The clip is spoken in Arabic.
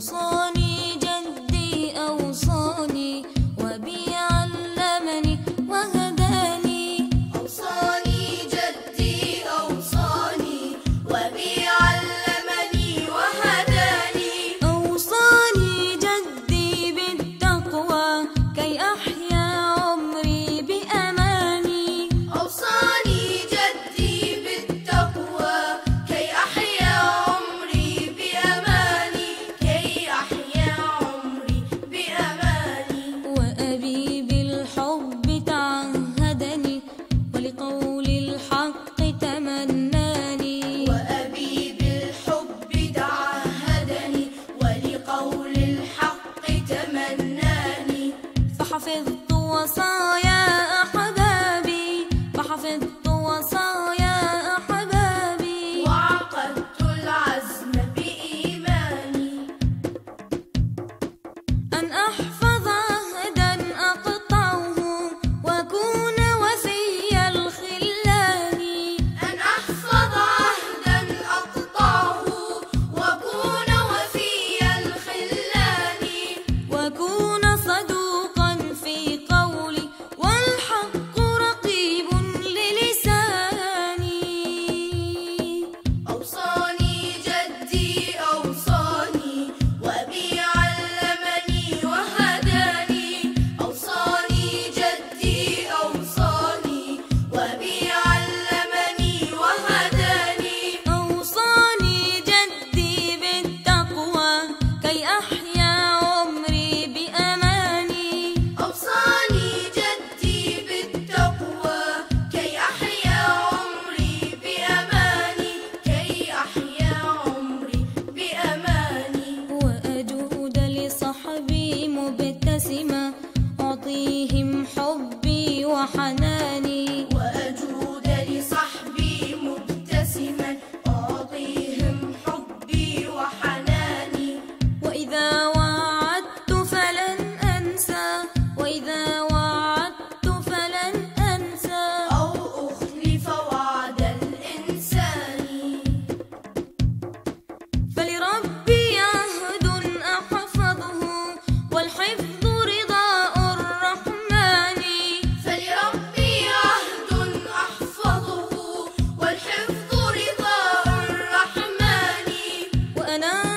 أوصاني جدي أوصاني وبي علمني وهداني. أوصاني جدي أوصاني وبي علمني وهداني. أوصاني جدي بالتقوى كي أحيا عمري بأماني. أوصاني جدي بالتقوى كي أحيا عمري بأماني. كي أحيا عمري بأماني. وأبي بالحب تعهدني ولقول الحق تمناني. وأبي بالحب تعهدني ولقول الحق تمناني. فحفظت وصايا أحبابي فحفظت وصايا أحبابي. وعقدت العزم بإيماني أن أحفظ عهدا أقطعه وأكون وسي الخلان. أن أحفظ عهدا أقطعه وأكون وفي الخلان. وأكون صدوقا في قولي والحق رقيب للساني. أوصاني جدي أوصاني وأبي علمني وهداني. أوصاني جدي أوصاني وأبي علمني وهداني. أوصاني جدي بالتقوى كي أحيا عمري بأماني. أوصاني جدي بالتقوى كي أحيا عمري بأماني. كي أحيا عمري بأماني. وأجود لصحبي مبتسما أعطيهم حبي وحناني. وأجود لصحبي مبتسما أعطيهم حبي وحناني. وإذا وعدت فلن أنسى وإذا وعدت فلن أنسى أو أخلف وعد الإنسان. فلربي عهد أحفظه والحفظ رضاء الرحمن. فلربي عهد أحفظه والحفظ رضاء الرحمن. وأنا